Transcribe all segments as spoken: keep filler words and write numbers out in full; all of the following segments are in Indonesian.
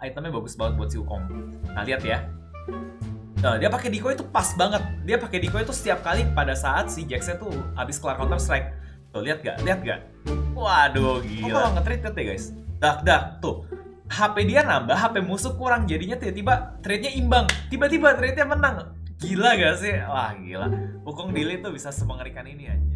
itemnya bagus banget buat si Wukong. Nah, lihat ya. Nah, dia pakai Decoy itu pas banget. Dia pakai Decoy itu setiap kali pada saat si Jax-nya tuh habis kelar Counter Strike. Tuh, lihat gak? Lihat gak? Waduh, gila. Kalau nge-treat ya, guys. Dak dak tuh. H P dia nambah, H P musuh kurang, jadinya tiba-tiba trade-nya imbang. Tiba-tiba trade-nya menang. Gila gak sih? Wah, gila. Wukong delay tuh bisa semengerikan ini anjir.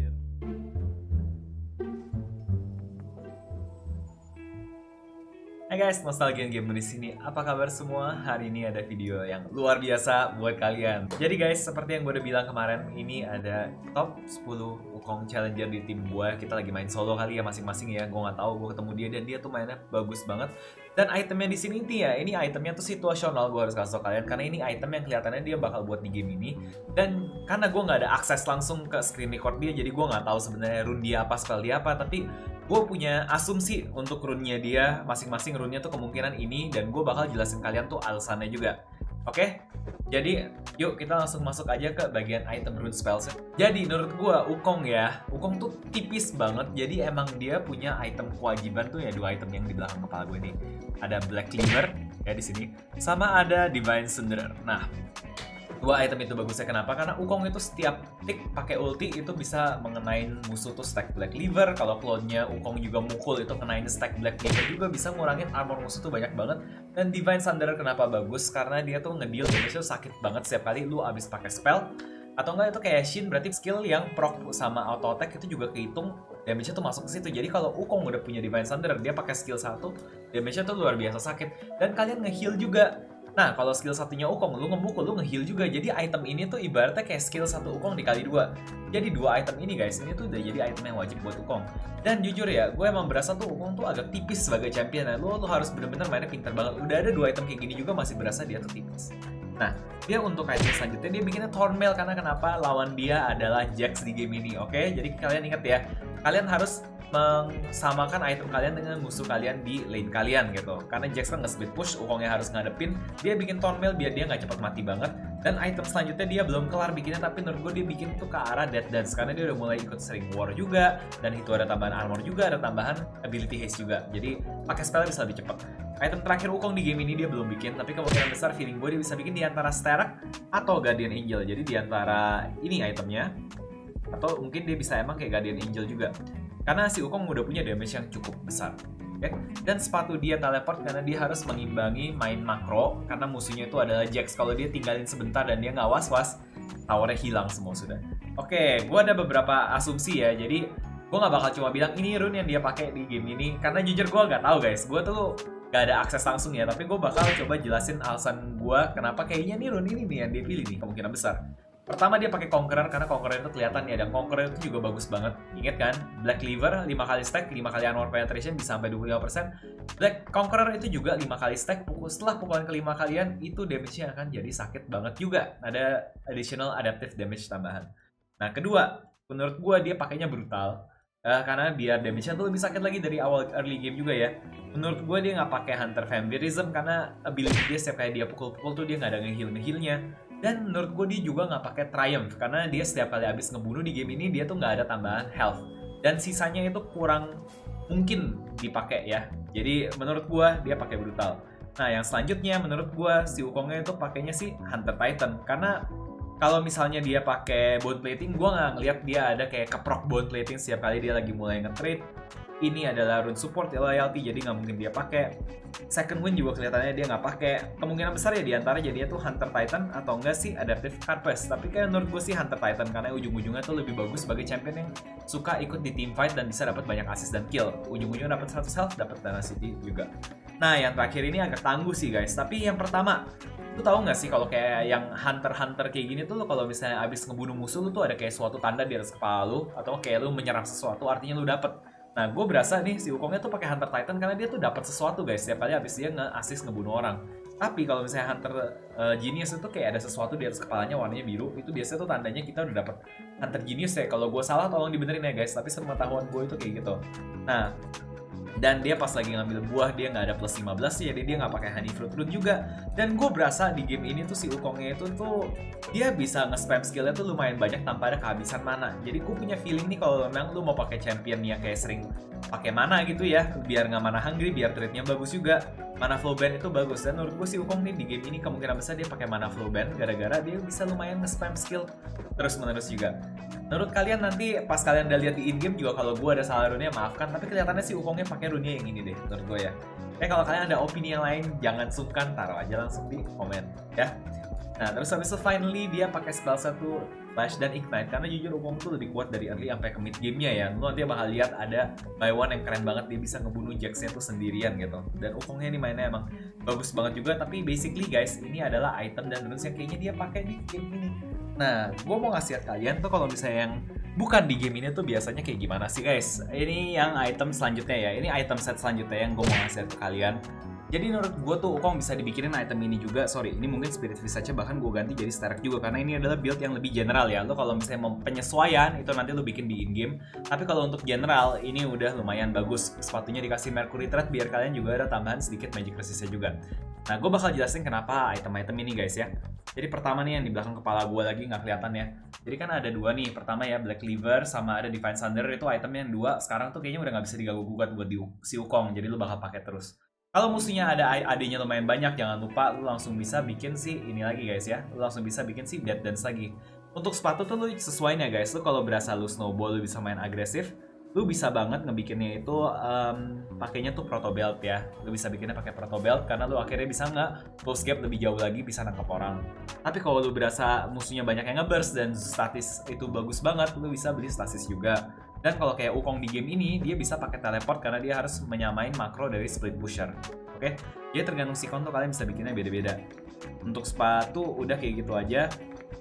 Hai guys, Nostalgian Gamer di sini. Apa kabar semua? Hari ini ada video yang luar biasa buat kalian. Jadi guys, seperti yang gue udah bilang kemarin, ini ada top sepuluh Wukong Challenger di tim gue. Kita lagi main solo kali ya masing-masing ya. Gue nggak tahu, gue ketemu dia dan dia tuh mainnya bagus banget. Dan itemnya di sini inti ya, ini itemnya tuh situasional, gue harus kasih tau kalian karena ini item yang kelihatannya dia bakal buat di game ini. Dan karena gue nggak ada akses langsung ke screen record dia, jadi gue nggak tahu sebenarnya rune dia apa, spell dia apa. Tapi gue punya asumsi untuk rune-nya dia, masing-masing rune-nya tuh kemungkinan ini, dan gue bakal jelasin kalian tuh alasannya juga. Oke, jadi yuk kita langsung masuk aja ke bagian item rune spells. Jadi menurut gue Wukong ya, Wukong tuh tipis banget. Jadi emang dia punya item kewajiban tuh ya, dua item yang di belakang kepala gue nih. Ada Black Cleaver ya di sini, sama ada Divine Sunderer. Nah, dua item itu bagusnya kenapa? Karena Wukong itu setiap tick pakai ulti itu bisa mengenain musuh tuh stack Black Cleaver. Kalau clone-nya Wukong juga mukul itu kenain stack Black Cleaver juga, bisa ngurangin armor musuh tuh banyak banget. Dan Divine Sunderer kenapa bagus? Karena dia tuh ngedeal damage-nya sakit banget setiap kali lu abis pakai spell. Atau enggak itu kayak Xin, berarti skill yang proc sama auto attack itu juga kehitung damage-nya tuh masuk ke situ. Jadi kalau Wukong udah punya Divine Sunderer, dia pakai skill satu, damage-nya tuh luar biasa sakit. Dan kalian nge-heal juga. Nah, kalau skill satunya Wukong, lu ngemukul, lu nge-heal juga. Jadi item ini tuh ibaratnya kayak skill satu Wukong dikali dua. Jadi dua item ini guys, ini tuh udah jadi item yang wajib buat Wukong. Dan jujur ya, gue emang berasa tuh Wukong tuh agak tipis sebagai champion. Nah, lu tuh harus bener-bener mainnya pintar banget. Udah ada dua item kayak gini juga masih berasa dia tuh tipis. Nah, dia untuk item selanjutnya, dia bikinnya Thornmail. Karena kenapa? Lawan dia adalah Jax di game ini, oke? Okay? Jadi kalian ingat ya, kalian harus mengesamakan item kalian dengan musuh kalian di lane kalian gitu. Karena Jax kan nge-speed push, Wukongnya harus ngadepin. Dia bikin Thornmail biar dia nggak cepat mati banget. Dan item selanjutnya dia belum kelar bikinnya, tapi menurut gue dia bikin tuh ke arah Death Dance. Karena dia udah mulai ikut sering war juga. Dan itu ada tambahan armor juga, ada tambahan ability haste juga. Jadi pakai spell bisa lebih cepat. Item terakhir Wukong di game ini dia belum bikin, tapi kemungkinan besar feeling gue dia bisa bikin di antara Sterak atau Guardian Angel. Jadi di antara ini itemnya, atau mungkin dia bisa emang kayak Guardian Angel juga. Karena si Wukong udah punya damage yang cukup besar, okay? Dan sepatu dia teleport karena dia harus mengimbangi main makro. Karena musuhnya itu adalah Jax. Kalau dia tinggalin sebentar dan dia nggak was-was, towernya hilang semua sudah. Oke, okay, gue ada beberapa asumsi ya. Jadi gue nggak bakal cuma bilang ini rune yang dia pakai di game ini. Karena jujur gue nggak tahu guys. Gue tuh gak ada akses langsung ya. Tapi gue bakal coba jelasin alasan gue kenapa kayaknya nih rune ini nih yang dia pilih nih kemungkinan besar. Pertama dia pakai Conqueror, karena Conqueror itu kelihatan ya, dan Conqueror itu juga bagus banget. Ingat kan, Black Cleaver lima kali stack, lima kali armor penetration bisa sampai dua puluh lima persen. Black Conqueror itu juga lima kali stack, pukul setelah pukulan kelima kalian itu damage-nya akan jadi sakit banget juga. Ada additional adaptive damage tambahan. Nah, kedua, menurut gua dia pakainya brutal. Uh, karena biar damage-nya tuh lebih sakit lagi dari awal early game juga ya. Menurut gue dia nggak pakai Hunter Vampirism karena ability dia setiap kayak dia pukul-pukul tuh dia nggak ada nge-heal-nge-healnya. Dan menurut gue dia juga nggak pakai Triumph karena dia setiap kali habis ngebunuh di game ini dia tuh nggak ada tambahan health. Dan sisanya itu kurang mungkin dipakai ya. Jadi menurut gue dia pakai brutal. Nah, yang selanjutnya menurut gue si Wukongnya itu pakainya sih Hunter Titan karena kalau misalnya dia pakai Bone Plating, gue nggak ngeliat dia ada kayak keprok Bone Plating setiap kali dia lagi mulai nge-trade. Ini adalah rune support loyalty, jadi nggak mungkin dia pakai. Second Wind juga kelihatannya dia nggak pakai. Kemungkinan besar ya diantara jadinya tuh Hunter Titan atau enggak sih Adaptive Harvest. Tapi kayak menurut gue sih Hunter Titan karena ujung-ujungnya tuh lebih bagus sebagai champion yang suka ikut di team fight dan bisa dapat banyak assist dan kill. Ujung-ujungnya dapat seratus health, dapat tenacity juga. Nah, yang terakhir ini agak tangguh sih guys. Tapi yang pertama, lu tahu nggak sih kalau kayak yang hunter-hunter kayak gini tuh, lu kalau misalnya abis ngebunuh musuh lu tuh ada kayak suatu tanda di atas kepala lu, atau kayak lu menyerang sesuatu artinya lu dapet. Nah, gue berasa nih si Wukongnya tuh pakai Hunter Titan karena dia tuh dapat sesuatu guys setiap kali abis dia nge-assist ngebunuh orang. Tapi kalau misalnya Hunter uh, Genius itu kayak ada sesuatu di atas kepalanya warnanya biru, itu biasanya tuh tandanya kita udah dapat Hunter Genius ya. Kalau gue salah tolong dibenerin ya guys, tapi sepengetahuan gue itu kayak gitu. Nah, dan dia pas lagi ngambil buah dia nggak ada plus lima belas sih, jadi dia nggak pakai Honey Fruit Rune juga. Dan gue berasa di game ini tuh si Wukongnya itu tuh dia bisa nge-spam skillnya tuh lumayan banyak tanpa ada kehabisan mana. Jadi gue punya feeling nih kalau memang lu mau pakai champion yang kayak sering pakai mana gitu ya, biar nggak mana hungry, biar trade-nya bagus juga. Mana Flow Band itu bagus, dan menurut gue sih Wukong nih di game ini kemungkinan besar dia pakai Mana Flow Band gara-gara dia bisa lumayan nge-spam skill terus-menerus juga. Menurut kalian nanti pas kalian udah lihat di in-game juga, kalau gue ada salah runia maafkan, tapi kelihatannya sih Wukongnya pakai runia yang ini deh menurut gue ya. Eh kalau kalian ada opini yang lain jangan sungkan, taruh aja langsung di komen ya. Nah terus habis itu finally dia pakai spell satu Flash dan Ignite, karena jujur Wukong tuh lebih kuat dari early sampai ke mid gamenya ya. Lo nanti bakal lihat ada buy one yang keren banget, dia bisa ngebunuh Jaxnya tuh sendirian gitu. Dan Wukongnya ini mainnya emang bagus banget juga, tapi basically guys ini adalah item dan runes yang kayaknya dia pakai di game ini. Nah gue mau ngasih lihat kalian tuh kalau misalnya yang bukan di game ini tuh biasanya kayak gimana sih guys. Ini yang item selanjutnya ya, ini item set selanjutnya yang gue mau ngasih lihat ke kalian. Jadi menurut gue tuh Wukong bisa dibikinin item ini juga. Sorry, ini mungkin Spirit Visage bahkan gue ganti jadi Sterak juga, karena ini adalah build yang lebih general ya. Lo kalau misalnya mau penyesuaian itu nanti lo bikin di in-game. Tapi kalau untuk general ini udah lumayan bagus. Sepatunya dikasih Mercury Thread biar kalian juga ada tambahan sedikit magic resistnya juga. Nah gue bakal jelasin kenapa item-item ini guys ya. Jadi pertama nih yang di belakang kepala gue lagi nggak kelihatan ya. Jadi kan ada dua nih, pertama ya Black Cleaver sama ada Divine Sunderer, itu itemnya yang dua. Sekarang tuh kayaknya udah nggak bisa diganggu-gugat buat di si Wukong, jadi lo bakal pakai terus. Kalau musuhnya ada A D-nya lumayan banyak, jangan lupa lu langsung bisa bikin sih ini lagi guys ya. Lu langsung bisa bikin sih Death Dance lagi. Untuk sepatu tuh lu sesuaiin ya guys. Lu kalau berasa lu snowball, lu bisa main agresif, lu bisa banget ngebikinnya itu um, pakainya tuh Proto Belt ya. Lu bisa bikinnya pakai Proto Belt karena lu akhirnya bisa nggak close gap lebih jauh lagi, bisa nangkep orang. Tapi kalau lu berasa musuhnya banyak yang ngeburst dan statis itu bagus banget, lu bisa beli stasis juga. Dan kalau kayak Wukong di game ini, dia bisa pakai teleport karena dia harus menyamain makro dari split pusher. Oke, okay? Jadi tergantung sikon tuh kalian bisa bikinnya beda-beda. Untuk sepatu udah kayak gitu aja.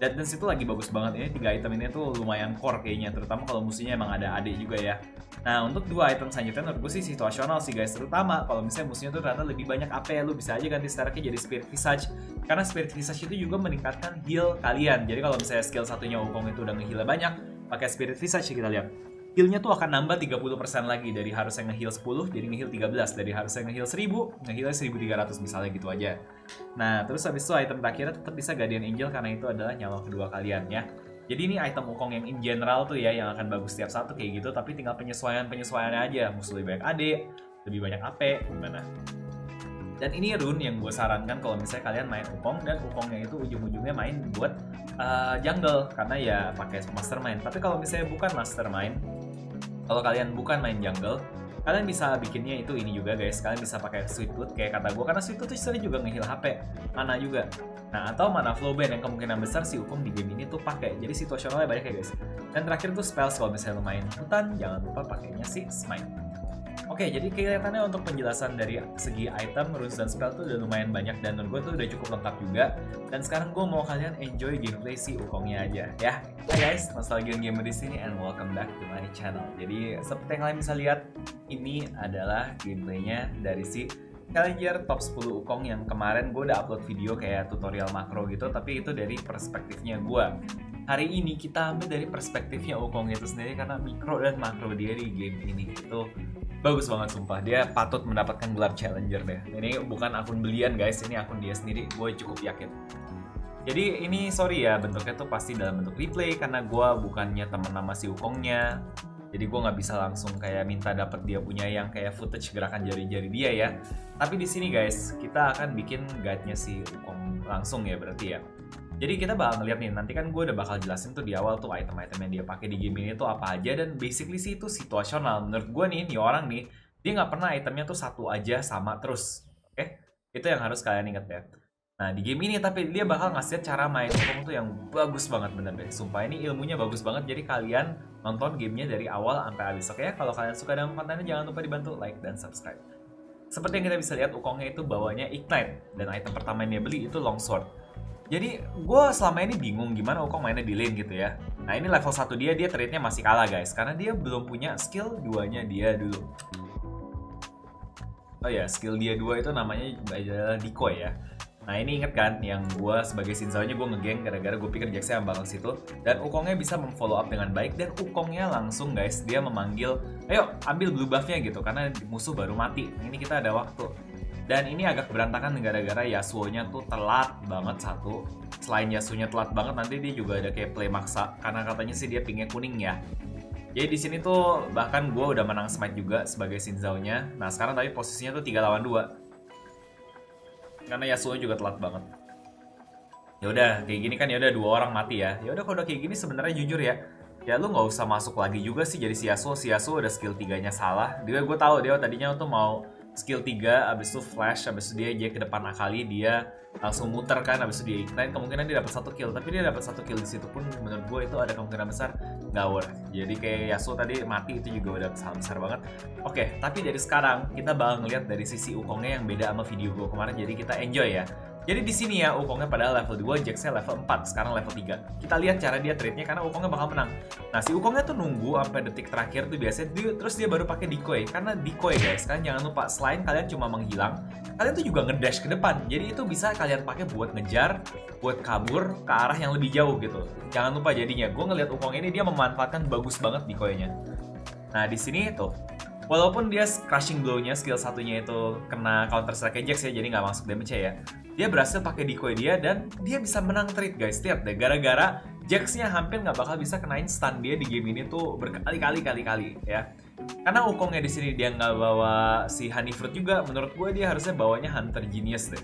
Death Dance itu lagi bagus banget, ini tiga item ini tuh lumayan core kayaknya, terutama kalau musuhnya emang ada A D juga ya. Nah untuk dua item selanjutnya menurut gue sih situasional sih guys, terutama kalau misalnya musuhnya tuh ternyata lebih banyak A P, lu bisa aja ganti Steraknya jadi Spirit Visage, karena Spirit Visage itu juga meningkatkan heal kalian. Jadi kalau misalnya skill satunya Wukong itu udah ngeheal banyak, pakai Spirit Visage kita lihat healnya tuh akan nambah tiga puluh persen lagi, dari harusnya ngeheal sepuluh jadi ngeheal tiga belas, dari harusnya ngeheal seribu ngehealnya seribu tiga ratus misalnya, gitu aja. Nah terus habis itu item terakhirnya tetap bisa Guardian Angel karena itu adalah nyawa kedua kalian ya. Jadi ini item Wukong yang in general tuh ya yang akan bagus tiap satu kayak gitu, tapi tinggal penyesuaian-penyesuaiannya aja, musuh lebih banyak A D, lebih banyak A P gimana. Dan ini rune yang gue sarankan kalau misalnya kalian main Wukong, dan Wukongnya itu ujung-ujungnya main buat uh, jungle karena ya pakai mastermind. Tapi kalau misalnya bukan mastermind, kalau kalian bukan main jungle, kalian bisa bikinnya itu ini juga guys. Kalian bisa pakai Sweet Tooth kayak kata gue, karena Sweet Tooth sering juga ngeheal H P, mana juga. Nah atau Mana Flow Band yang kemungkinan besar si Wukong di game ini tuh pakai. Jadi situasionalnya banyak ya guys. Dan terakhir tuh spells, kalau misalnya main hutan jangan lupa pakainya si Smite. Oke, jadi kelihatannya untuk penjelasan dari segi item, runes, dan spell tuh udah lumayan banyak, dan menurut gue tuh udah cukup lengkap juga. Dan sekarang gue mau kalian enjoy gameplay si Wukongnya aja ya. Hi guys, Nostalgian Gamer di sini, and welcome back to my channel. Jadi seperti yang kalian bisa lihat, ini adalah gameplaynya dari si Challenger top sepuluh Wukong yang kemarin gue udah upload video kayak tutorial makro gitu, tapi itu dari perspektifnya gue. Hari ini kita ambil dari perspektifnya Wukong itu sendiri, karena mikro dan makro dia di game ini itu bagus banget sumpah. Dia patut mendapatkan gelar Challenger deh. Ini bukan akun belian guys, ini akun dia sendiri, gue cukup yakin. Jadi ini sorry ya, bentuknya tuh pasti dalam bentuk replay karena gue bukannya temen nama si Wukongnya. Jadi gue nggak bisa langsung kayak minta dapat dia punya yang kayak footage gerakan jari-jari dia ya. Tapi di sini guys, kita akan bikin guide-nya si Wukong langsung ya berarti ya. Jadi kita bakal ngeliat nih, nanti kan gue udah bakal jelasin tuh di awal tuh item-item yang dia pakai di game ini tuh apa aja. Dan basically sih itu situasional. Menurut gue nih, nih orang nih, dia nggak pernah itemnya tuh satu aja sama terus. Oke, okay? Itu yang harus kalian inget ya. Nah di game ini tapi dia bakal ngasih cara main Wukong tuh yang bagus banget bener deh. Sumpah ini ilmunya bagus banget. Jadi kalian nonton gamenya dari awal sampai habis. Oke ya, kalau kalian suka dengan kontennya jangan lupa dibantu like dan subscribe. Seperti yang kita bisa lihat Wukongnya itu bawanya Ignite. Dan item pertama yang dia beli itu Longsword. Jadi gue selama ini bingung gimana Wukong mainnya di lane gitu ya. Nah ini level satu dia, dia trade-nya masih kalah guys. Karena dia belum punya skill duanya dia dulu. Oh ya, skill dia dua itu namanya adalah Decoy ya. Nah ini inget kan yang gue sebagai Xin Zhao nya gue nge-gank gara-gara gue pikir Jaxnya yang bakal situ. Dan Wukongnya bisa memfollow up dengan baik, dan Wukongnya langsung guys dia memanggil, ayo ambil blue buffnya gitu karena musuh baru mati. Ini kita ada waktu. Dan ini agak berantakan gara-gara Yasuo nya tuh telat banget satu. Selain Yasuo nya telat banget, nanti dia juga ada kayak play maksa karena katanya sih dia pingnya kuning ya. Jadi di sini tuh bahkan gue udah menang Smite juga sebagai Xin Zhao nya. Nah sekarang tapi posisinya tuh tiga lawan dua. karena Yasuo juga telat banget. Ya udah kayak gini kan, ya udah dua orang mati ya. Ya udah kalau udah kayak gini sebenarnya jujur ya, ya lu nggak usah masuk lagi juga sih jadi si Yasuo. Si Yasuo udah skill tiga-nya salah. Dia gue tahu dia tadinya tuh mau skill tiga, abis itu flash, abis itu dia aja ke depan Akali, dia langsung muter kan, abis itu dia ignite, kemungkinan dia dapat satu kill. Tapi dia dapat satu kill di situ pun menurut gue itu ada kemungkinan besar nggak worth. Jadi kayak Yasuo tadi mati itu juga udah kesalahan besar banget. Oke, okay, tapi dari sekarang kita bakal ngeliat dari sisi Wukongnya yang beda sama video gue kemarin. Jadi kita enjoy ya. Jadi di sini ya, Wukongnya pada level dua, Jaxnya level empat, sekarang level tiga. Kita lihat cara dia trade-nya karena Wukongnya bakal menang. Nah, si Wukongnya tuh nunggu sampai detik terakhir tuh biasanya, dia, terus dia baru pakai decoy. Karena decoy guys, kan jangan lupa, selain kalian cuma menghilang, kalian tuh juga ngedash ke depan. Jadi itu bisa kalian pakai buat ngejar, buat kabur ke arah yang lebih jauh gitu. Jangan lupa jadinya, gue ngeliat Wukong ini dia memanfaatkan bagus banget decoy-nya. Nah, di sini tuh, walaupun dia crushing blow-nya, skill satunya itu kena counter strike Jax ya, jadi nggak masuk damage-nya ya. Dia berhasil pakai decoy dia dan dia bisa menang trade guys. Lihat deh, gara-gara Jax-nya hampir nggak bakal bisa kenain stun dia di game ini tuh berkali-kali, kali-kali ya. Karena Wukongnya di sini dia nggak bawa si Honey Fruit juga, menurut gue dia harusnya bawanya Hunter Genius deh.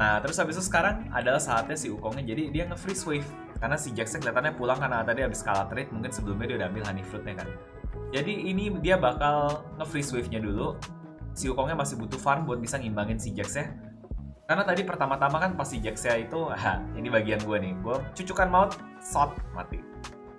Nah, terus habis itu sekarang adalah saatnya si Wukongnya, jadi dia nge-freeze wave. Karena si Jax-nya kelihatannya pulang karena tadi habis kalah trade, mungkin sebelumnya dia udah ambil Honey Fruit-nya kan. Jadi ini dia bakal nge-freeze wave-nya dulu. Si Wukongnya masih butuh farm buat bisa ngimbangin si Jax-nya. Karena tadi pertama-tama kan pas si Jax-nya itu, ha, ini bagian gue nih. Gue cucukan maut, shot, mati.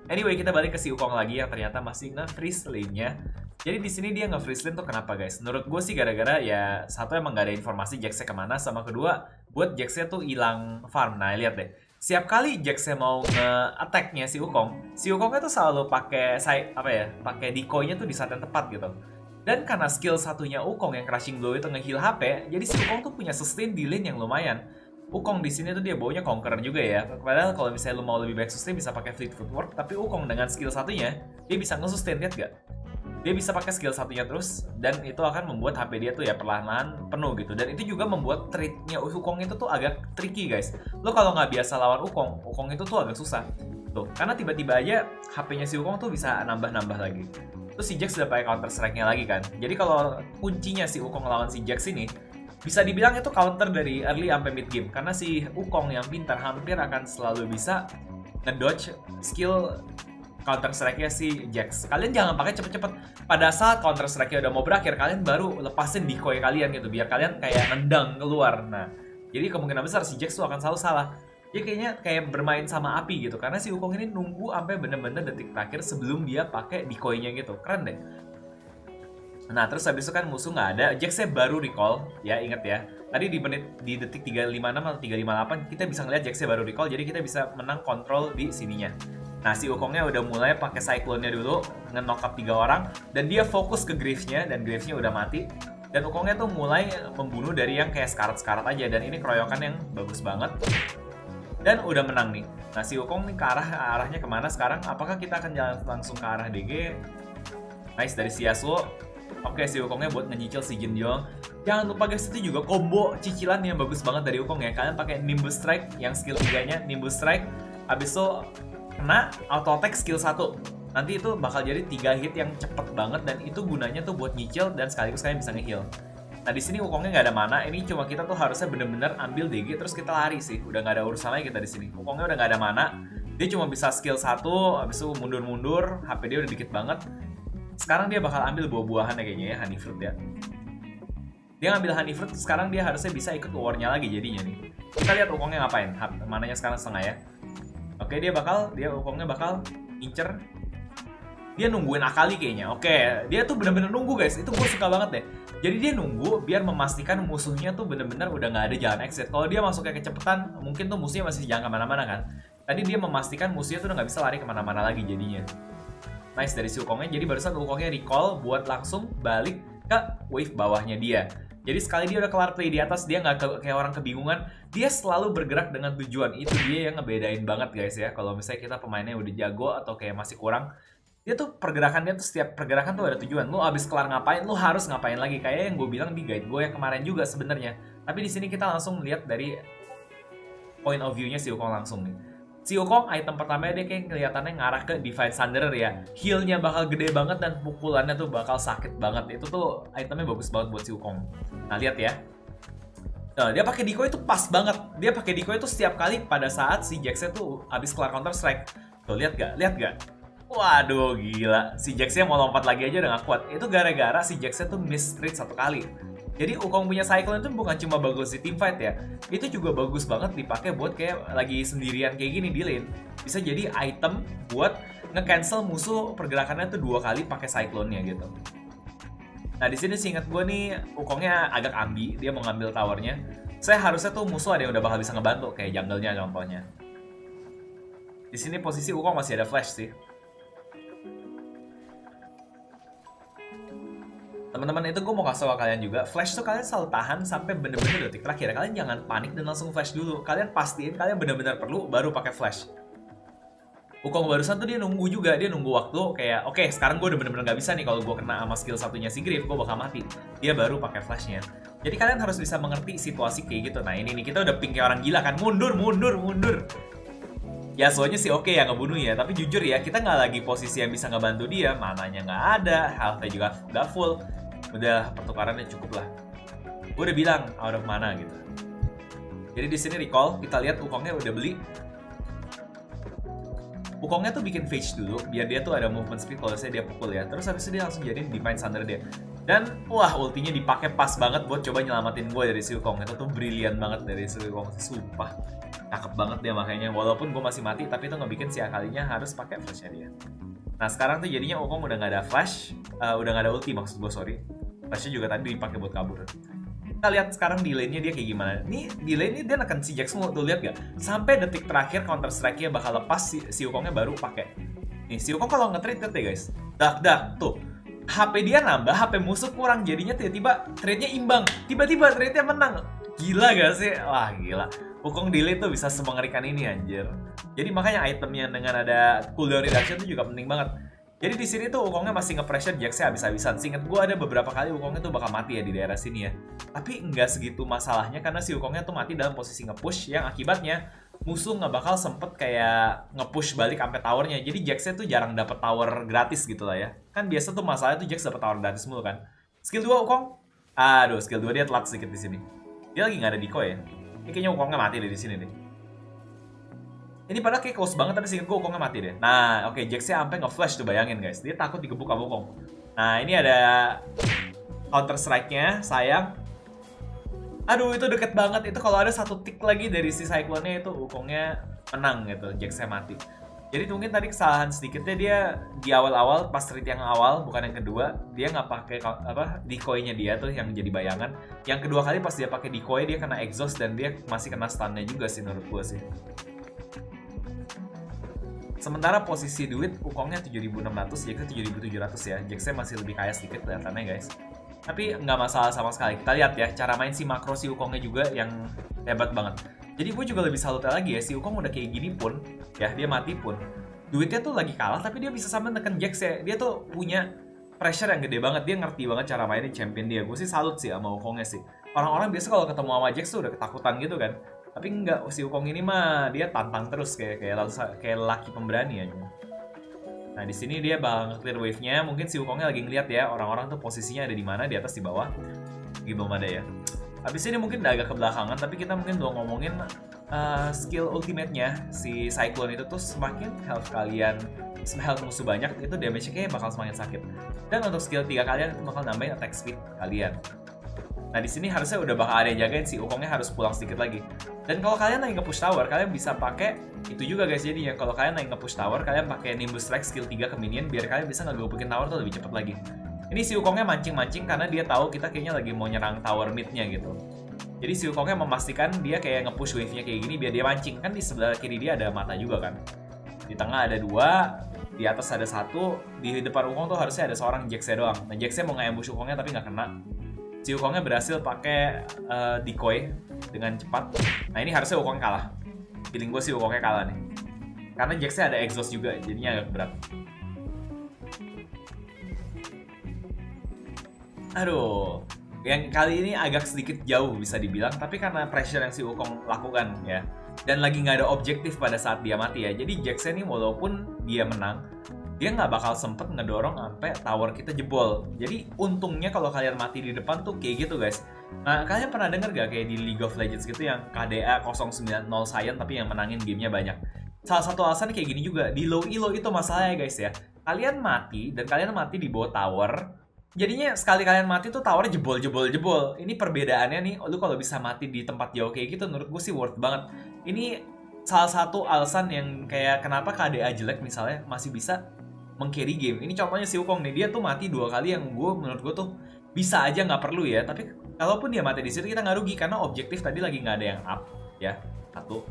Anyway, kita balik ke si Wukong lagi yang ternyata masih nge-freeze lane-nya. Jadi di sini dia nge-freeze lane tuh kenapa guys? Menurut gue sih gara-gara ya, satu emang gak ada informasi Jax-nya kemana. Sama kedua, buat Jax-nya tuh hilang farm. Nah, lihat deh. Setiap kali Jax-nya mau nge-attack-nya si Wukong, si Wukong-nya tuh selalu pakai apa ya, pakai decoy-nya tuh di saat yang tepat gitu. Dan karena skill satunya Wukong yang Crushing Blow itu nge-heal H P, jadi si Wukong tuh punya sustain di lane yang lumayan. Wukong di sini tuh dia bawanya Conqueror juga ya. Padahal kalau misalnya lu mau lebih baik sustain bisa pakai Fleet Footwork, tapi Wukong dengan skill satunya dia bisa nge-sustain, lihat gak? Dia bisa pakai skill satunya terus dan itu akan membuat H P dia tuh ya perlahan-lahan penuh gitu. Dan itu juga membuat trade-nya Wukong itu tuh agak tricky guys. Lo kalau nggak biasa lawan Wukong, Wukong itu tuh agak susah. Tuh, karena tiba-tiba aja H P-nya si Wukong tuh bisa nambah-nambah lagi. Terus si Jax sudah pakai counter strike-nya lagi kan. Jadi kalau kuncinya si Wukong lawan si Jax ini bisa dibilang itu counter dari early sampai mid game karena si Wukong yang pintar hampir akan selalu bisa ngedodge skill counter strike-nya si Jax. Kalian jangan pakai cepet-cepet. Pada saat counter strike-nya udah mau berakhir, kalian baru lepasin decoy kalian gitu, biar kalian kayak nendang keluar. Nah, jadi kemungkinan besar si Jax tuh akan selalu salah. Dia kayaknya kayak bermain sama api gitu, karena si Wukong ini nunggu sampai bener-bener detik terakhir sebelum dia pakai decoy-nya gitu. Keren deh. Nah, terus habis itu kan musuh nggak ada, Jax-nya baru recall, ya inget ya. Tadi di menit di detik tiga lima enam atau tiga lima delapan kita bisa ngeliat Jax-nya baru recall, jadi kita bisa menang kontrol di sininya. Nah, si Wukongnya udah mulai pakai Cyclone-nya dulu, nge-knock up tiga orang, dan dia fokus ke Griff-nya, dan Griff-nya udah mati. Dan Wukongnya tuh mulai membunuh dari yang kayak sekarat-sekarat aja, dan ini keroyokan yang bagus banget. Dan udah menang nih. Nah, si Wukong nih ke arah, arahnya kemana sekarang? Apakah kita akan jalan langsung ke arah D G? Nice, dari si Yasuo. Oke, si Wukongnya buat ngenyicil si Xin Zhao. Jangan lupa guys, itu juga combo cicilan yang bagus banget dari Wukong ya. Kalian pakai Nimbus Strike, yang skill tiga-nya Nimbus Strike. Abis itu kena auto attack skill satu. Nanti itu bakal jadi tiga hit yang cepet banget dan itu gunanya tuh buat nyicil dan sekaligus kalian bisa ngeheal. Nah, di sini Wukongnya nggak ada mana, ini cuma kita tuh harusnya bener-bener ambil D G terus kita lari sih. Udah nggak ada urusan lagi kita di sini. Wukongnya udah nggak ada mana. Dia cuma bisa skill satu, habis itu mundur-mundur, H P dia udah dikit banget. Sekarang dia bakal ambil buah-buahan ya kayaknya ya, Honey Fruit ya. Dia ngambil Honey Fruit, sekarang dia harusnya bisa ikut war-nya lagi jadinya nih. Kita lihat Wukongnya ngapain. Mananya sekarang setengah ya. Oke, dia bakal, dia Wukongnya bakal incer. Dia nungguin Akali kayaknya. Oke, dia tuh bener-bener nunggu guys. Itu gue suka banget deh. Jadi dia nunggu biar memastikan musuhnya tuh bener-bener udah nggak ada jalan exit. Kalau dia masuknya kecepetan, mungkin tuh musuhnya masih jalan kemana-mana kan. Tadi dia memastikan musuhnya tuh udah nggak bisa lari kemana-mana lagi jadinya. Nice dari si Wukongnya. Jadi barusan Wukongnya recall buat langsung balik ke wave bawahnya dia. Jadi sekali dia udah kelar play di atas, dia nggak kayak orang kebingungan. Dia selalu bergerak dengan tujuan. Itu dia yang ngebedain banget guys ya. Kalau misalnya kita pemainnya udah jago atau kayak masih kurang, dia tuh pergerakannya tuh setiap pergerakan tuh ada tujuan. Lu abis kelar ngapain, lu harus ngapain lagi. Kayak yang gue bilang di guide gue yang kemarin juga sebenarnya. Tapi di sini kita langsung lihat dari point of view-nya si Wukong langsung nih. Si Wukong item pertamanya dia kayak kelihatannya ngarah ke Divine Sunderer ya. Heal-nya bakal gede banget dan pukulannya tuh bakal sakit banget. Itu tuh itemnya bagus banget buat si Wukong. Nah, lihat ya. Nah, dia pakai decoy itu pas banget. Dia pakai decoy itu setiap kali pada saat si Jax-nya tuh habis kelar Counter Strike. Tuh, lihat gak? Lihat gak? Waduh, gila. Si Jax-nya mau lompat lagi aja udah gak kuat. Itu gara-gara si Jax-nya tuh miss trade satu kali. Jadi Wukong punya Cyclone itu bukan cuma bagus di team fight ya, itu juga bagus banget dipakai buat kayak lagi sendirian kayak gini di lane. Bisa jadi item buat nge-cancel musuh pergerakannya tuh dua kali pakai Cyclone-nya gitu. Nah di sini seingat gue nih Wukongnya agak ambi, dia mau ngambil towernya. Saya harusnya tuh musuh ada yang udah bakal bisa ngebantu kayak jungle-nya contohnya. Di sini posisi Wukong masih ada flash sih. Teman-teman, itu gue mau kasih tau ke kalian juga, flash tuh kalian selalu tahan sampai bener-bener detik terakhir. Kalian jangan panik dan langsung flash dulu. Kalian pastiin kalian bener-bener perlu baru pakai flash. Wukong barusan tuh dia nunggu juga, dia nunggu waktu kayak oke okay, sekarang gue udah bener-bener gak bisa nih kalau gue kena sama skill satunya si Griff, gue bakal mati. Dia baru pakai flashnya. Jadi kalian harus bisa mengerti situasi kayak gitu. Nah ini nih kita udah pink kayak orang gila kan, mundur, mundur, mundur. Ya soalnya sih oke okay ya ngebunuh ya, tapi jujur ya kita nggak lagi posisi yang bisa ngebantu dia, mananya nggak ada, health-nya juga nggak full. Udah pertukarannya cukup lah. Gue udah bilang out of mana gitu. Jadi di sini recall, kita lihat Wukongnya udah beli. Wukongnya tuh bikin Phage dulu, biar dia tuh ada movement speed kalau saya dia pukul ya. Terus habis itu dia langsung jadiin Divine Sunderer dia. Dan wah ultinya dipakai pas banget buat coba nyelamatin gue dari si Wukong. Itu tuh brilian banget dari si Wukong, sumpah. Cakep banget dia makanya. Walaupun gue masih mati, tapi itu ngebikin si Akalinya harus pakai flashnya dia. Nah sekarang tuh jadinya Wukong udah nggak ada flash, uh, udah nggak ada ulti maksud gue sorry. Flashnya juga tadi dipakai buat kabur. Kita lihat sekarang di lane-nya dia kayak gimana. Nih di lane-nya dia neken si Jax mulu, tuh lihat gak? Sampai detik terakhir Counter Strike-nya bakal lepas, si, si Wukongnya baru pakai. Nih si Wukong kalau nge-trade ya guys, dak dak tuh. H P dia nambah, H P musuh kurang, jadinya tiba-tiba trade-nya imbang, tiba-tiba trade-nya menang. Gila gak sih? Wah gila. Wukong delay tuh bisa semengerikan ini anjir. Jadi makanya itemnya dengan ada cooldown reduction itu juga penting banget. Jadi di sini tuh Wukongnya masih nge-pressure Jaxnya habis-habisan. Seinget gue ada beberapa kali Wukongnya tuh bakal mati ya di daerah sini ya. Tapi nggak segitu masalahnya karena si Wukongnya tuh mati dalam posisi nge-push yang akibatnya musuh nggak bakal sempet kayak nge-push balik sampai towernya. Jadi Jaxnya tuh jarang dapet tower gratis gitu lah ya. Kan biasa tuh masalahnya tuh Jax dapet tower gratis mulu kan. Skill dua Wukong. Aduh, skill dua dia telat sedikit di sini. Dia lagi nggak ada decoy ya. Ini kayaknya Wukongnya mati deh di sini deh. Ini padahal kayak close banget tapi seinget gue Wukongnya mati deh. Nah oke okay, Jaxnya sampai nge-flash tuh bayangin guys. Dia takut digebuk sama Wukong. Nah ini ada Counter Strike-nya sayang. Aduh itu deket banget. Itu kalau ada satu tick lagi dari si Cyclone-nya itu Wukongnya menang gitu. Jaxnya mati. Jadi mungkin tadi kesalahan sedikitnya dia di awal-awal pas trade yang awal bukan yang kedua. Dia nggak pakai apa decoy-nya dia tuh yang jadi bayangan. Yang kedua kali pas dia pakai decoy dia kena exhaust dan dia masih kena stun-nya juga sih menurut gue sih. Sementara posisi duit Wukongnya tujuh ribu enam ratus, Jaxnya tujuh ribu tujuh ratus ya. Jaxnya masih lebih kaya sedikit kelihatannya guys. Tapi nggak masalah sama sekali. Kita lihat ya cara main si makro si Wukongnya juga yang hebat banget. Jadi gue juga lebih salutnya lagi ya si Wukong udah kayak gini pun ya dia mati pun. Duitnya tuh lagi kalah tapi dia bisa sampe neken Jax ya. Dia tuh punya pressure yang gede banget. Dia ngerti banget cara mainnya champion dia. Gue sih salut sih sama Wukongnya sih. Orang-orang biasa kalau ketemu sama Jax tuh udah ketakutan gitu kan. Tapi enggak, si Wukong ini mah dia tantang terus kayak kayak, kayak laki pemberani aja. Nah di sini dia bakal nge-clear wave-nya. Mungkin si Wukongnya lagi ngeliat ya orang-orang tuh posisinya ada di mana, di atas, di bawah. Gimana ada ya. Habis ini mungkin udah agak kebelakangan tapi kita mungkin belum ngomongin uh, skill ultimate-nya si Cyclone itu tuh semakin health kalian, health musuh banyak itu damage-nya kayaknya bakal semakin sakit. Dan untuk skill tiga kalian itu bakal nambahin attack speed kalian. Nah di sini harusnya udah bakal ada yang jagain si Wukongnya harus pulang sedikit lagi. Dan kalau kalian lagi nge-push tower, kalian bisa pakai itu juga guys jadinya. Kalau kalian lagi nge-push tower, kalian pakai Nimbus Strike skill tiga ke minion biar kalian bisa ngegebukin tower tuh lebih cepat lagi. Ini si Wukongnya mancing-mancing karena dia tahu kita kayaknya lagi mau nyerang tower mid-nya gitu. Jadi si Wukongnya memastikan dia kayak nge-push wave-nya kayak gini biar dia mancing. Kan di sebelah kiri dia ada mata juga kan. Di tengah ada dua, di atas ada satu, di depan Wukong tuh harusnya ada seorang Jax-nya doang. Nah Jax-nya mau nge-ambush Wukongnya tapi nggak kena. Si Wukongnya berhasil pakai uh, decoy dengan cepat. Nah ini harusnya Wukong kalah. Feeling gue sih Wukongnya kalah nih. Karena Jax-nya ada exhaust juga, jadinya agak berat. Aduh, yang kali ini agak sedikit jauh bisa dibilang. Tapi karena pressure yang si Wukong lakukan ya. Dan lagi nggak ada objektif pada saat dia mati ya. Jadi Jax-nya nih walaupun dia menang, dia nggak bakal sempet ngedorong sampai tower kita jebol. Jadi untungnya kalau kalian mati di depan tuh kayak gitu guys. Nah, kalian pernah denger gak kayak di League of Legends gitu yang K D A nol sembilan nol Scion tapi yang menangin gamenya banyak? Salah satu alasan kayak gini juga, di low elo itu masalahnya guys ya. Kalian mati, dan kalian mati di bawah tower. Jadinya sekali kalian mati tuh towernya jebol-jebol-jebol. Ini perbedaannya nih, lu kalau bisa mati di tempat jauh kayak gitu menurut gue sih worth banget. Ini salah satu alasan yang kayak kenapa K D A jelek misalnya masih bisa meng-carry game. Ini contohnya si Wukong nih, dia tuh mati dua kali yang gue menurut gue tuh bisa aja nggak perlu ya. Tapi kalaupun dia mati di situ kita nggak rugi karena objektif tadi lagi nggak ada yang up ya, satu.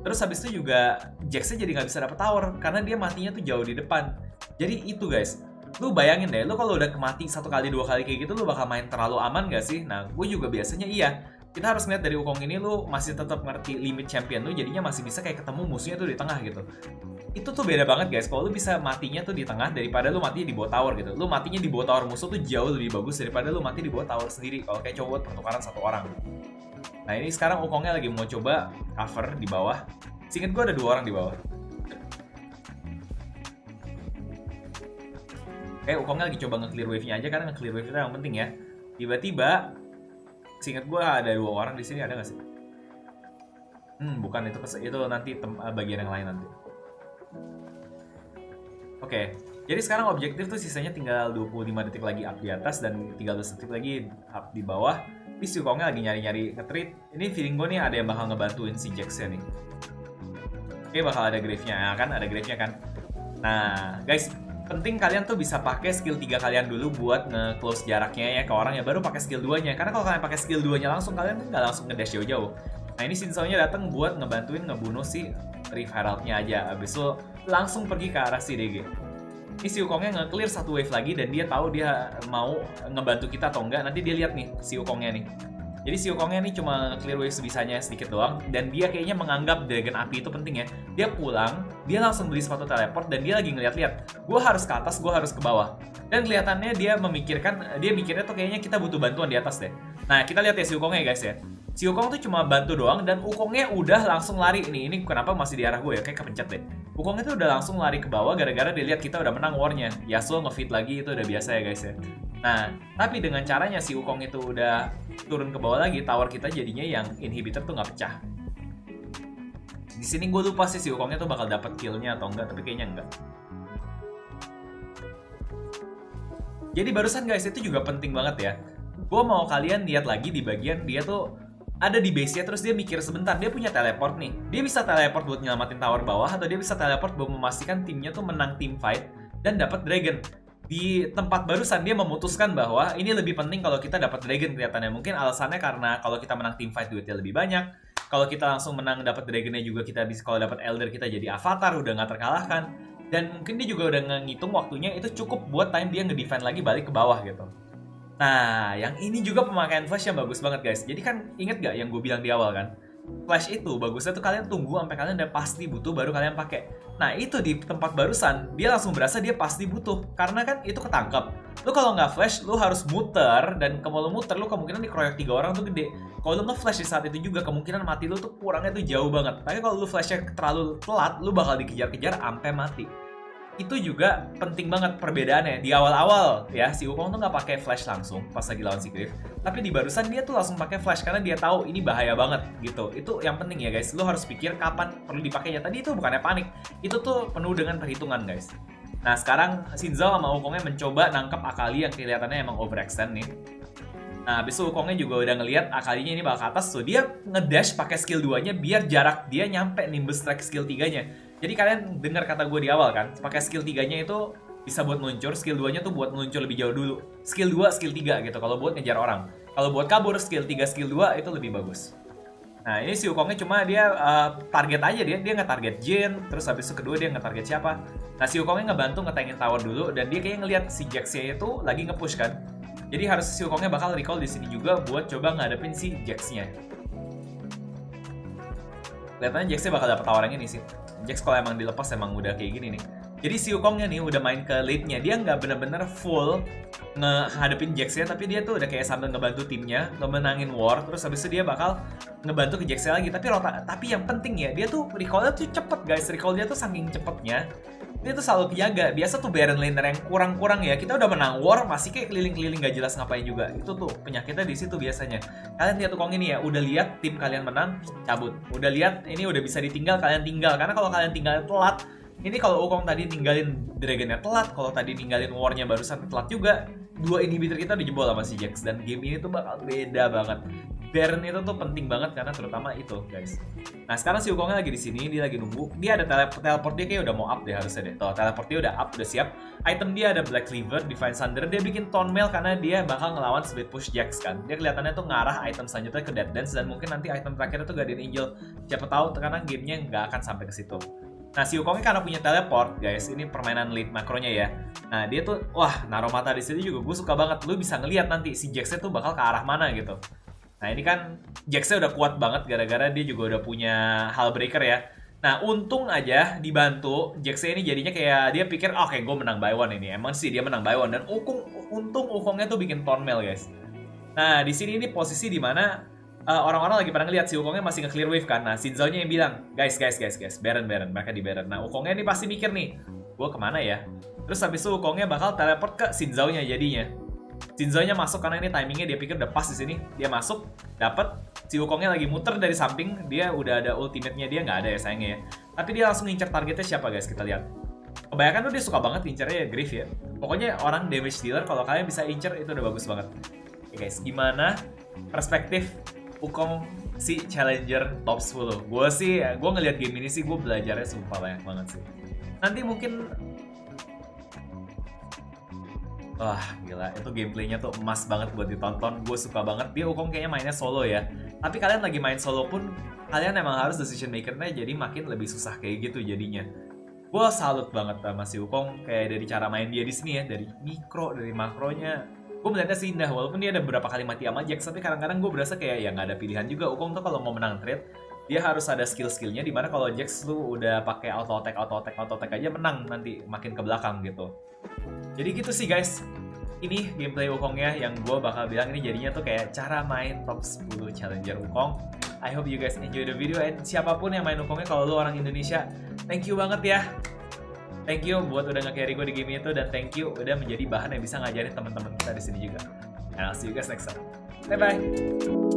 Terus habis itu juga Jaxnya jadi nggak bisa dapet tower karena dia matinya tuh jauh di depan. Jadi itu guys, lu bayangin deh, lu kalau udah kemati satu kali dua kali kayak gitu, lu bakal main terlalu aman gak sih? Nah, gue juga biasanya iya. Kita harus ngeliat dari Wukong ini, lu masih tetap ngerti limit champion lu, jadinya masih bisa kayak ketemu musuhnya tuh di tengah gitu. Itu tuh beda banget guys, kalau lu bisa matinya tuh di tengah daripada lu matinya di bawah tower gitu. Lu matinya di bawah tower musuh tuh jauh lebih bagus daripada lu mati di bawah tower sendiri, kalau kayak coba pertukaran satu orang. Nah ini sekarang Wukongnya lagi mau coba cover di bawah. Seinget gue ada dua orang di bawah. Oke, Wukongnya lagi coba nge-clear wave-nya aja karena nge-clear wave itu yang penting ya. Tiba-tiba, seinget gue ada dua orang di sini, ada nggak sih? Hmm, bukan itu itu nanti bagian yang lain nanti. Oke, jadi sekarang objektif tuh sisanya tinggal dua puluh lima detik lagi up di atas dan tiga belas detik lagi up di bawah. Ini si Wukongnya lagi nyari-nyari nge-treat. Ini feeling gue nih ada yang bakal ngebantuin si Jax-nya nih. Oke, bakal ada Griff-nya kan, ada Griff-nya kan. Nah, guys, penting kalian tuh bisa pakai skill tiga kalian dulu buat nge-close jaraknya ya ke orang ya, baru pakai skill dua-nya. Karena kalau kalian pakai skill dua-nya langsung, kalian tuh nggak langsung ngedash jauh-jauh. Nah ini Xin Zhao-nya datang buat ngebantuin ngebunuh si Reef Herald-nya aja. Abis itu langsung pergi ke arah si D G. Ini si Wukongnya nge-clear satu wave lagi dan dia tahu dia mau ngebantu kita atau enggak. Nanti dia lihat nih si Wukongnya nih. Jadi si Wukongnya nih cuma nge-clear wave sebisanya sedikit doang. Dan dia kayaknya menganggap Dragon Api itu penting ya. Dia pulang, dia langsung beli sepatu teleport dan dia lagi ngeliat-liat. Gue harus ke atas, gue harus ke bawah. Dan kelihatannya dia memikirkan, dia mikirnya tuh kayaknya kita butuh bantuan di atas deh. Nah kita lihat ya si Wukongnya guys ya. Si Wukong tuh cuma bantu doang dan Wukongnya udah langsung lari. Ini ini kenapa masih di arah gue ya, kayak kepencet deh. Wukongnya tuh udah langsung lari ke bawah gara-gara dia lihat kita udah menang warnya. Yasuo nge-feed lagi, itu udah biasa ya guys ya. Nah tapi dengan caranya si Wukong itu udah turun ke bawah lagi, tower kita jadinya yang inhibitor tuh nggak pecah. Di sini gue lupa sih si Wukongnya tuh bakal dapat killnya atau enggak, tapi kayaknya enggak. Jadi barusan guys itu juga penting banget ya. Gue mau kalian lihat lagi di bagian dia tuh ada di base-nya terus dia mikir sebentar, dia punya teleport nih. Dia bisa teleport buat nyelamatin tower bawah atau dia bisa teleport buat memastikan timnya tuh menang team fight dan dapat dragon. Di tempat barusan dia memutuskan bahwa ini lebih penting kalau kita dapat dragon kelihatannya. Mungkin alasannya karena kalau kita menang team fight duitnya lebih banyak. Kalau kita langsung menang dapat dragonnya juga kita bisa, kalau dapat elder kita jadi avatar udah nggak terkalahkan. Dan mungkin dia juga udah ngitung waktunya itu cukup buat time dia nge-defend lagi balik ke bawah gitu. Nah, yang ini juga pemakaian flash yang bagus banget guys. Jadi kan inget gak yang gue bilang di awal kan? Flash itu bagusnya tuh kalian tunggu sampai kalian udah pasti butuh baru kalian pakai. Nah itu di tempat barusan dia langsung berasa dia pasti butuh karena kan itu ketangkap. Lu kalau nggak flash lu harus muter dan kalau lu muter lu kemungkinan dikeroyok tiga orang tuh gede. Kalau lu nggak flash di saat itu juga kemungkinan mati lu tuh kurangnya tuh jauh banget. Tapi kalau lu flashnya terlalu telat lu bakal dikejar-kejar sampai mati. Itu juga penting banget perbedaannya. Di awal-awal ya si Wukong tuh nggak pakai flash langsung pas lagi lawan si Griff, tapi di barusan dia tuh langsung pakai flash karena dia tahu ini bahaya banget gitu. Itu yang penting ya guys, lo harus pikir kapan perlu dipakainya. Tadi itu bukannya panik, itu tuh penuh dengan perhitungan guys. Nah sekarang Xin Zhao sama Wukongnya mencoba nangkep Akali yang kelihatannya emang overextend nih. Nah abis itu Wukongnya juga udah ngelihat Akalinya ini bakal ke atas, so dia ngedash pakai skill duanya biar jarak dia nyampe Nimbus Strike skill tiganya. Jadi kalian dengar kata gue di awal kan, pakai skill tiga-nya itu bisa buat meluncur, skill dua-nya tuh buat meluncur lebih jauh dulu. Skill dua, skill tiga gitu, kalau buat ngejar orang. Kalau buat kabur, skill tiga, skill dua itu lebih bagus. Nah ini si Wukongnya cuma dia uh, target aja dia, dia nge-target Jin, terus habis itu kedua dia nge-target siapa. Nah si Wukongnya ngebantu ngetangin tower dulu, dan dia kayaknya ngeliat si Jax-nya itu lagi nge-push kan. Jadi harus si Wukongnya bakal recall di sini juga buat coba ngadepin si Jax-nya. Kelihatannya Jax-nya bakal dapet tawarannya nih sih. Jax kalau emang dilepas emang udah kayak gini nih. Jadi si Wukongnya nih udah main ke late-nya. Dia nggak bener-bener full ngehadapin Jax-nya, tapi dia tuh udah kayak sambil ngebantu timnya ngemenangin war. Terus habis itu dia bakal ngebantu ke Jax-nya lagi. Tapi rota, tapi yang penting ya, dia tuh recall-nya tuh cepet guys. Recall-nya tuh saking cepetnya dia tuh selalu jaga. Biasa tuh Baron laner yang kurang-kurang ya, kita udah menang war masih kayak keliling-keliling gak jelas ngapain juga. Itu tuh penyakitnya di situ biasanya. Kalian lihat Wukong ini ya, udah lihat tim kalian menang, cabut. Udah lihat ini udah bisa ditinggal, kalian tinggal. Karena kalau kalian tinggal telat, ini kalau Wukong tadi tinggalin dragonnya telat, kalau tadi tinggalin warnya barusan telat juga, dua inhibitor kita dijebol sama si Jax. Dan game ini tuh bakal beda banget. Baron itu tuh penting banget karena terutama itu, guys. Nah, sekarang si Wukongnya lagi di sini, dia lagi nunggu. Dia ada teleport, teleport dia kayak udah mau up deh harusnya deh. Tuh, teleport dia udah up, udah siap. Item dia ada Black Cleaver, Divine Sunderer. Dia bikin Thornmail karena dia bakal ngelawan speed push Jax kan. Dia kelihatannya tuh ngarah item selanjutnya ke Death Dance dan mungkin nanti item terakhir itu Guardian Angel. Siapa tahu karena gamenya nggak akan sampai ke situ. Nah, si Wukongnya karena punya teleport, guys, ini permainan lead makronya ya. Nah, dia tuh, wah, naruh mata di situ juga gue suka banget. Lu bisa ngelihat nanti si Jaxnya tuh bakal ke arah mana gitu. Nah, ini kan Jaxnya udah kuat banget gara-gara dia juga udah punya hull breaker ya. Nah, untung aja dibantu Jaxnya ini jadinya kayak dia pikir, oh, oke, gue menang by one ini. Emang sih dia menang by one. Dan Wukong, untung Wukongnya tuh bikin Thornmail, guys. Nah, di sini ini posisi dimana orang-orang uh, lagi pada ngeliat si Wukongnya masih nge-clear wave kan. Nah, Xin Zhao-nya yang bilang, guys, guys, guys, guys, Baron, Baron, mereka di Baron. Nah, Wukongnya ini pasti mikir nih, gue kemana ya? Terus habis itu Wukongnya bakal teleport ke Xin Zhao-nya jadinya. Xin Zhao-nya masuk karena ini timingnya dia pikir udah pas di sini. Dia masuk, dapat. Si Wukongnya lagi muter dari samping. Dia udah ada ultimate-nya, dia nggak ada ya sayangnya ya. Tapi dia langsung ngincer targetnya siapa, guys? Kita lihat. Kebanyakan tuh dia suka banget ngincernya ya Griff ya. Pokoknya orang damage dealer kalau kalian bisa incer itu udah bagus banget. Oke guys, gimana perspektif Wukong si Challenger top sepuluh? Gue sih, gue ngelihat game ini sih gue belajarnya sumpah banyak banget sih. Nanti mungkin wah gila, itu gameplaynya tuh emas banget buat ditonton. Gue suka banget. Dia Wukong kayaknya mainnya solo ya. Tapi kalian lagi main solo pun, kalian emang harus decision makernya jadi makin lebih susah kayak gitu jadinya. Gue salut banget sama si Wukong. Kayak dari cara main dia di sini ya, dari mikro, dari makronya. Gue melihatnya sih indah. Walaupun dia ada beberapa kali mati sama Jax, tapi kadang-kadang gue berasa kayak ya nggak ada pilihan juga. Wukong tuh kalau mau menang trade, dia harus ada skill-skillnya. Dimana kalau Jax lu udah pakai auto attack, auto attack, auto attack aja menang nanti makin ke belakang gitu. Jadi gitu sih guys, ini gameplay Wukongnya yang gue bakal bilang ini jadinya tuh kayak cara main top sepuluh Challenger Wukong. I hope you guys enjoy the video, and siapapun yang main Wukongnya kalau lu orang Indonesia, thank you banget ya. Thank you buat udah nge-carry gue di game itu, dan thank you udah menjadi bahan yang bisa ngajarin teman-teman kita di sini juga. And I'll see you guys next time. Bye-bye.